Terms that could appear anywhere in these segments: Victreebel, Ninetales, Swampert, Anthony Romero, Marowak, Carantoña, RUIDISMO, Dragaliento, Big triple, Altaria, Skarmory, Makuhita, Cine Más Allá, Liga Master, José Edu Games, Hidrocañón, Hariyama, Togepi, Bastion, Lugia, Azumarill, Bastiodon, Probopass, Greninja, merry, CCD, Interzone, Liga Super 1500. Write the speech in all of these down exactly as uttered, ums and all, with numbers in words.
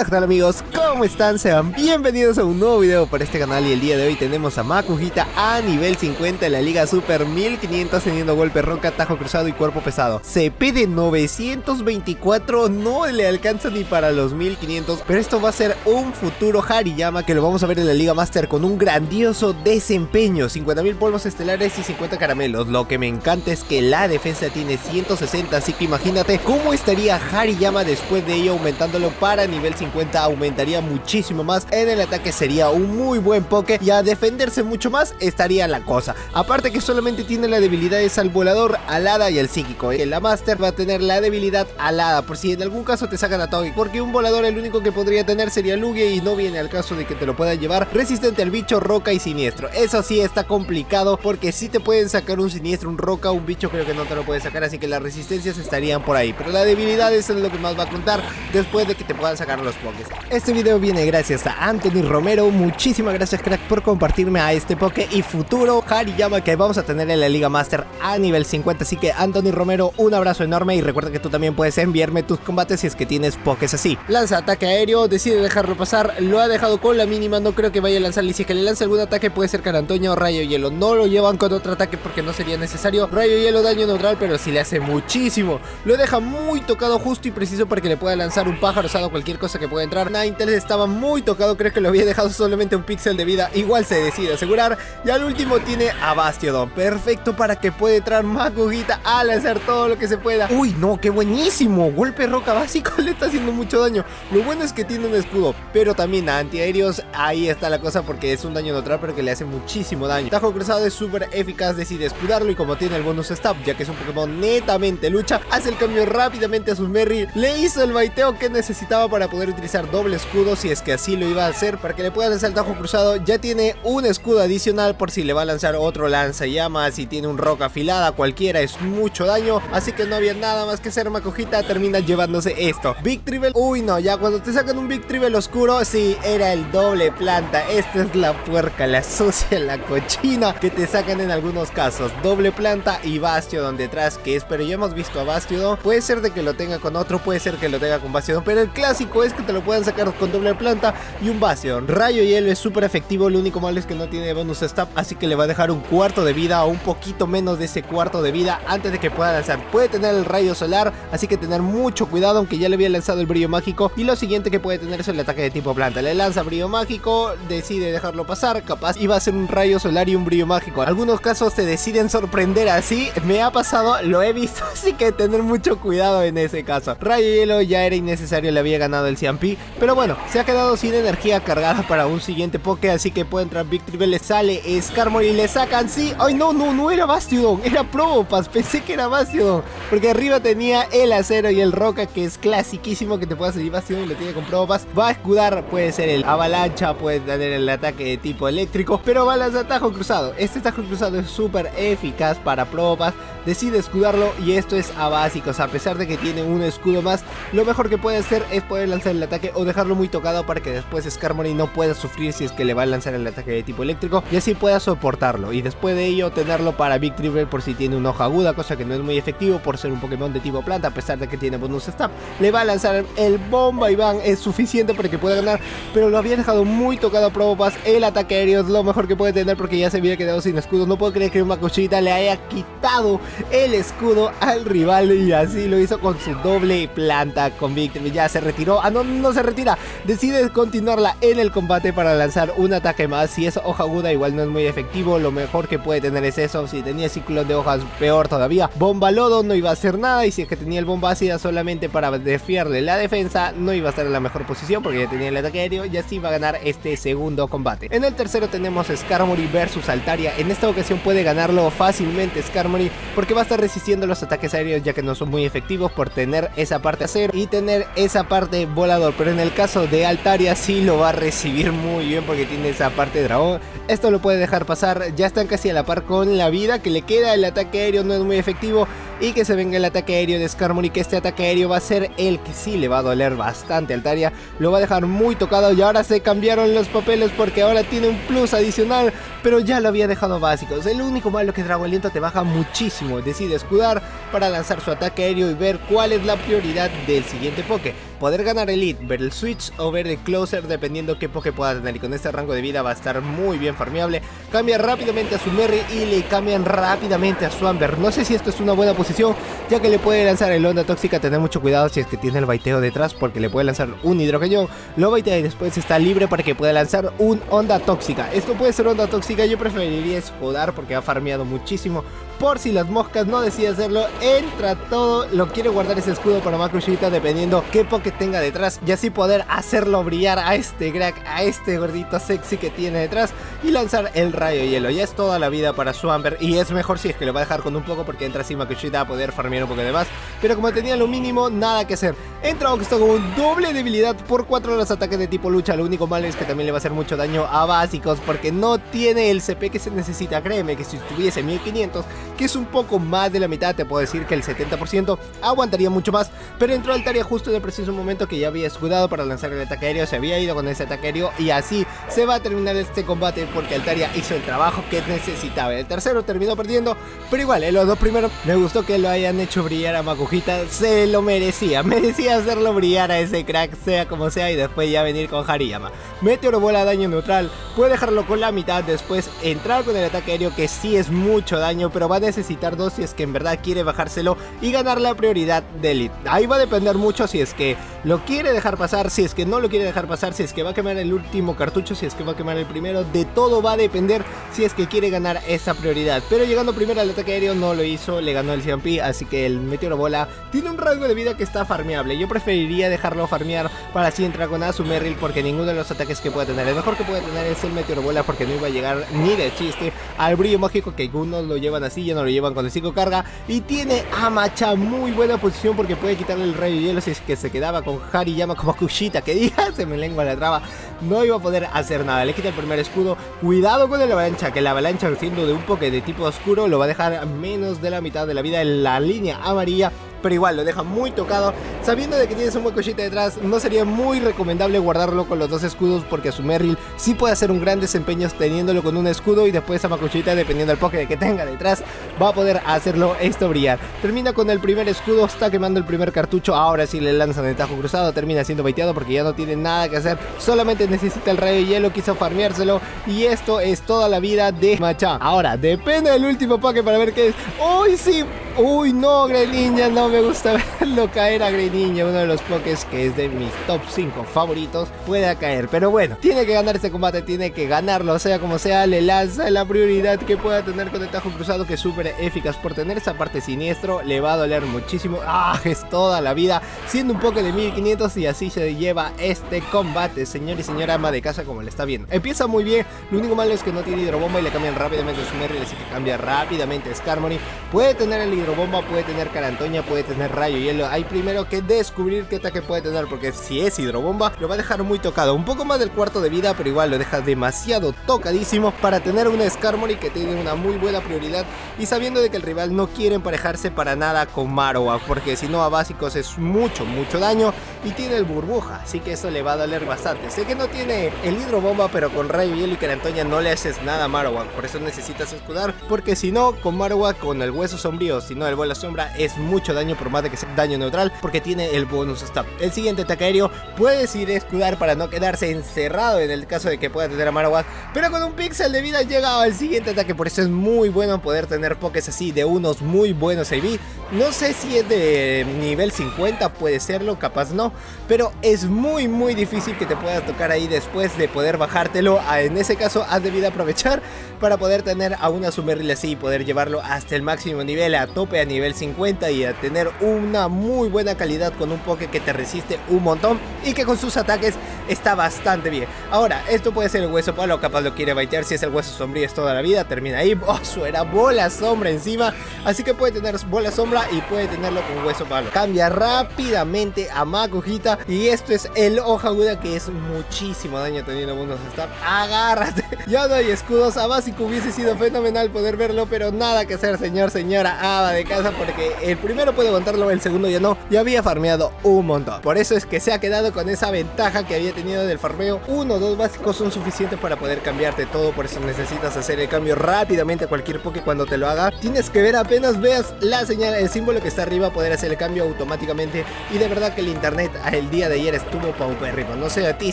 Hola, ¿qué tal amigos? ¿Cómo están? Sean bienvenidos a un nuevo video para este canal y el día de hoy tenemos a Makuhita a nivel cincuenta en la Liga Super mil quinientos teniendo golpe roca, atajo cruzado y cuerpo pesado. C P de novecientos veinticuatro, no le alcanza ni para los mil quinientos, pero esto va a ser un futuro Hariyama que lo vamos a ver en la Liga Master con un grandioso desempeño, cincuenta mil polvos estelares y cincuenta caramelos. Lo que me encanta es que la defensa tiene ciento sesenta, así que imagínate cómo estaría Hariyama después de ello, aumentándolo para nivel cincuenta, aumentaría muchísimo más. En el ataque sería un muy buen poke y a defenderse mucho más estaría la cosa. Aparte que solamente tiene la debilidad es al volador, alada y al psíquico. En la Master va a tener la debilidad alada por si en algún caso te sacan a Togepi, porque un volador el único que podría tener sería Lugia y no viene al caso de que te lo puedan llevar. Resistente al bicho, roca y siniestro. Eso sí está complicado porque si sí te pueden sacar un siniestro, un roca, un bicho creo que no te lo puede sacar, así que las resistencias estarían por ahí, pero la debilidad es lo que más va a contar después de que te puedan sacar los pokés. Este video viene gracias a Anthony Romero. Muchísimas gracias crack por compartirme a este poke y futuro Hariyama que vamos a tener en la Liga Master a nivel cincuenta. Así que Anthony Romero, un abrazo enorme y recuerda que tú también puedes enviarme tus combates si es que tienes pokés así. Lanza ataque aéreo, decide dejarlo pasar, lo ha dejado con la mínima, no creo que vaya a lanzar y si es que le lanza algún ataque puede ser Carantoña o Rayo Hielo. No lo llevan con otro ataque porque no sería necesario. Rayo Hielo daño neutral, pero si sí le hace muchísimo, lo deja muy tocado justo y preciso para que le pueda lanzar un pájaro usado, cualquier cosa que pueda entrar. Ninetales estaba muy tocado, creo que lo había dejado solamente un píxel de vida, igual se decide asegurar. Y al último tiene a Bastiodon, perfecto para que pueda entrar Makuhita a lanzar todo lo que se pueda. Uy no, qué buenísimo, golpe roca básico, le está haciendo mucho daño. Lo bueno es que tiene un escudo, pero también a antiaéreos, ahí está la cosa porque es un daño neutral pero que le hace muchísimo daño. Tajo cruzado es súper eficaz, decide escudarlo y como tiene el bonus stab, ya que es un Pokémon netamente lucha, hace el cambio rápidamente a su Merry, le hizo el baiteo que necesitaba para poder utilizar doble escudo si es que así lo iba a hacer, para que le pueda lanzar el tajo cruzado. Ya tiene un escudo adicional por si le va a lanzar otro lanzallamas, si tiene un roca afilada cualquiera es mucho daño, así que no había nada más que hacer. Makuhita termina llevándose esto. Big triple, uy no, ya cuando te sacan un Big triple oscuro, sí, era el doble planta. Esta es la puerca, la sucia, la cochina que te sacan en algunos casos, doble planta y Bastiodon detrás, que es, pero ya hemos visto a Bastiodon, puede ser de que lo tenga con otro, puede ser que lo tenga con Bastiodon, pero el clásico es que te lo puedan sacar con doble planta y un Bastion. Rayo Hielo es súper efectivo, lo único malo es que no tiene bonus stab, así que le va a dejar un cuarto de vida o un poquito menos de ese cuarto de vida antes de que pueda lanzar. Puede tener el rayo solar, así que tener mucho cuidado, aunque ya le había lanzado el brillo mágico, y lo siguiente que puede tener es el ataque de tipo planta. Le lanza brillo mágico, decide dejarlo pasar, capaz iba a ser un rayo solar y un brillo mágico. En algunos casos se deciden sorprender así, me ha pasado, lo he visto, así que tener mucho cuidado en ese caso. Rayo Hielo ya era innecesario, le había ganado el Ciampi, pero bueno, se ha quedado sin energía cargada para un siguiente poke, así que puede entrar Victreebel, le sale Skarmory, le sacan, sí, ay no, no, no era Bastiodon, era Probopass, pensé que era Bastiodon, porque arriba tenía el acero y el roca, que es clasiquísimo que te pueda salir Bastiodon y lo tiene con Probopass. Va a escudar, puede ser el avalancha, puede tener el ataque de tipo eléctrico, pero va a lanzar tajo cruzado. Este tajo cruzado es súper eficaz para Probopass, decide escudarlo y esto es a básicos, a pesar de que tiene un escudo más, lo mejor que puede hacer es poder lanzar el ataque o dejarlo muy tocado para que después Skarmory no pueda sufrir si es que le va a lanzar el ataque de tipo eléctrico y así pueda soportarlo, y después de ello tenerlo para Victreebel por si tiene una hoja aguda, cosa que no es muy efectivo por ser un Pokémon de tipo planta. A pesar de que tiene bonus stab, le va a lanzar el bomba y van, es suficiente para que pueda ganar, pero lo había dejado muy tocado a Probopass. El ataque aéreo es lo mejor que puede tener porque ya se había quedado sin escudo. No puedo creer que una Makuhita le haya quitado el escudo al rival y así lo hizo con su doble planta con Victreebel. Ya se retiró, ah no, no se retira, decide continuarla en el combate para lanzar un ataque más. Si es hoja aguda igual no es muy efectivo, lo mejor que puede tener es eso. Si tenía ciclón de hojas peor todavía. Bomba lodo no iba a hacer nada, y si es que tenía el bomba ácida solamente para desfiarle la defensa, no iba a estar en la mejor posición porque ya tenía el ataque aéreo y así va a ganar este segundo combate. En el tercero tenemos Skarmory versus Altaria. En esta ocasión puede ganarlo fácilmente Skarmory porque va a estar resistiendo los ataques aéreos, ya que no son muy efectivos por tener esa parte acero y tener esa parte volador, pero en el caso de Altaria sí lo va a recibir muy bien porque tiene esa parte de dragón. Esto lo puede dejar pasar, ya están casi a la par con la vida que le queda. El ataque aéreo no es muy efectivo y que se venga el ataque aéreo de Skarmory, que este ataque aéreo va a ser el que sí le va a doler bastante. Altaria lo va a dejar muy tocado y ahora se cambiaron los papeles porque ahora tiene un plus adicional, pero ya lo había dejado básicos. El único malo que Dragaliento te baja muchísimo, decide escudar para lanzar su ataque aéreo y ver cuál es la prioridad del siguiente poke. poder ganar Elite, ver el Switch o ver el Closer dependiendo qué Poké pueda tener. Y con este rango de vida va a estar muy bien farmeable. Cambia rápidamente a su Merry y le cambian rápidamente a Swampert. No sé si esto es una buena posición, ya que le puede lanzar el Onda Tóxica. Tener mucho cuidado si es que tiene el baiteo detrás, porque le puede lanzar un Hidrocañón, lo baitea y después está libre para que pueda lanzar un Onda Tóxica. Esto puede ser Onda Tóxica, yo preferiría escudar porque ha farmeado muchísimo. Por si las moscas no decide hacerlo, entra todo, lo quiere guardar ese escudo para Makuhita dependiendo qué Poké tenga detrás y así poder hacerlo brillar a este crack, a este gordito sexy que tiene detrás y lanzar el rayo hielo. Ya es toda la vida para Swampert y es mejor si es que lo va a dejar con un poco porque entra así Makuhita a poder farmear un poco de más, pero como tenía lo mínimo, nada que hacer. Entra Oxto con un doble debilidad por cuatro horas ataques de tipo lucha. Lo único malo es que también le va a hacer mucho daño a básicos porque no tiene el C P que se necesita. Créeme que si tuviese mil quinientos, que es un poco más de la mitad, te puedo decir que el setenta por ciento aguantaría mucho más, pero entró Altaria justo en el preciso momento que ya había escudado para lanzar el ataque aéreo, se había ido con ese ataque aéreo y así se va a terminar este combate porque Altaria hizo el trabajo que necesitaba. El tercero terminó perdiendo, pero igual en los dos primeros me gustó que lo hayan hecho brillar a Makuhita, se lo merecía, merecía hacerlo brillar a ese crack sea como sea y después ya venir con Hariyama. Meteoro bola daño neutral, puede dejarlo con la mitad, después entrar con el ataque aéreo que sí es mucho daño, pero va a necesitar dos si es que en verdad quiere bajárselo y ganar la prioridad de Elite. Ahí va a depender mucho si es que lo quiere dejar pasar, si es que no lo quiere dejar pasar, si es que va a quemar el último cartucho, si es que va a quemar el primero, de todo va a depender si es que quiere ganar esa prioridad. Pero llegando primero al ataque aéreo no lo hizo, le ganó el Ciampi, así que el Meteoro Bola tiene un rango de vida que está farmeable. Yo preferiría dejarlo farmear para así entrar con Azumarill porque ninguno de los ataques que pueda tener, el mejor que puede tener es el Meteoro Bola porque no iba a llegar ni de chiste al brillo mágico que algunos lo llevan así, ya no lo llevan con el cinco carga. Y tiene a Macha muy buena posición porque puede quitarle el rayo hielo si es que se quedaba con Hariyama como Kushita, que diga, se me lengua la traba, no iba a poder hacer nada. Le quita el primer escudo, cuidado con el avalancha, que la avalancha siendo de un Poké de tipo oscuro lo va a dejar a menos de la mitad de la vida en la línea amarilla, pero igual lo deja muy tocado. Sabiendo de que tienes un Makuhita detrás, no sería muy recomendable guardarlo con los dos escudos porque a su Merrill sí puede hacer un gran desempeño teniéndolo con un escudo y después a Makuhita, dependiendo del Poké que tenga detrás, va a poder hacerlo esto brillar. Termina con el primer escudo, está quemando el primer cartucho, ahora sí le lanzan el tajo cruzado, termina siendo baiteado porque ya no tiene nada que hacer, solamente necesita el rayo de hielo, quiso farmeárselo y esto es toda la vida de Macha. Ahora depende del último Poké para ver qué es. ¡Uy, sí! ¡Uy, no, Greninja! No me gusta verlo caer a Greninja, uno de los Pokés que es de mis top cinco favoritos, pueda caer, pero bueno, tiene que ganar este combate, tiene que ganarlo, sea como sea. Le lanza la prioridad que pueda tener con el tajo cruzado, que es súper eficaz por tener esa parte siniestro, le va a doler muchísimo. ¡Ah! Es toda la vida, siendo un Poké de mil quinientos y así se lleva este combate, señor y señora ama de casa, como le está viendo. Empieza muy bien, lo único malo es que no tiene hidrobomba y le cambian rápidamente su Merry, así que cambia rápidamente a Skarmory. Puede tener el hidrobomba, puede tener Carantoña, puede tener rayo hielo. Hay primero que descubrir qué ataque puede tener, porque si es hidrobomba lo va a dejar muy tocado, un poco más del cuarto de vida, pero igual lo deja demasiado tocadísimo para tener un Skarmory que tiene una muy buena prioridad. Y sabiendo de que el rival no quiere emparejarse para nada con Marowak, porque si no a básicos es mucho mucho daño, y tiene el burbuja, así que eso le va a doler bastante. Sé que no tiene el hidrobomba, pero con rayo hielo y Carantoña no le haces nada a Marowak, por eso necesitas escudar, porque si no con Marowak, con el hueso sombrío, si no el vuelo sombra, es mucho daño por más de que sea daño neutral, porque tiene el bonus stab. El siguiente ataque aéreo puede decidir escudar para no quedarse encerrado en el caso de que pueda tener a Marowak, pero con un píxel de vida llega al siguiente ataque, por eso es muy bueno poder tener Pokés así, de unos muy buenos A V. No sé si es de nivel cincuenta, puede serlo, capaz no, pero es muy muy difícil que te puedas tocar ahí después de poder bajártelo. En ese caso has debido aprovechar para poder tener a una Azumarill así y poder llevarlo hasta el máximo nivel, a tope a nivel cincuenta, y a tener una muy buena calidad con un Poké que te resiste un montón y que con sus ataques está bastante bien. Ahora, esto puede ser el hueso palo, capaz lo quiere baitear, si es el hueso sombrío es toda la vida, termina ahí. Oh, suena bola sombra encima, así que puede tener bola sombra y puede tenerlo con hueso palo. Cambia rápidamente a Makuhita y esto es el hoja aguda, que es muchísimo daño teniendo bonus stab. Agárrate, ya no hay escudos. A básico hubiese sido fenomenal poder verlo, pero nada que hacer, señor, señora, ama de casa, porque el primero puede aguantarlo, el segundo ya no, ya había farmeado un montón. Por eso es que se ha quedado con esa ventaja que había tenido contenido del farmeo, uno o dos básicos son suficientes para poder cambiarte todo. Por eso necesitas hacer el cambio rápidamente a cualquier Poké. Cuando te lo haga, tienes que ver, apenas veas la señal, el símbolo que está arriba, poder hacer el cambio automáticamente. Y de verdad que el internet el día de ayer estuvo paupérrimo. No sé a ti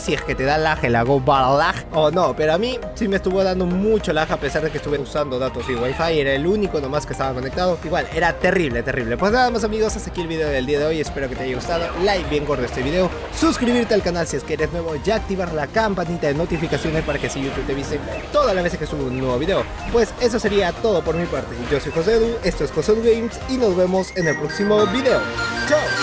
si es que te da lag el ago lag o no, pero a mí sí me estuvo dando mucho lag, a pesar de que estuve usando datos y wifi. Era el único nomás que estaba conectado. Igual era terrible, terrible. Pues nada más, amigos, hasta aquí el video del día de hoy. Espero que te haya gustado. Like bien gordo este video, suscribirte al canal si es que eres nuevo, y activar la campanita de notificaciones para que si YouTube te avise todas las veces que subo un nuevo video. Pues eso sería todo por mi parte. Yo soy José Edu, esto es José Edu Games y nos vemos en el próximo video. ¡Chao!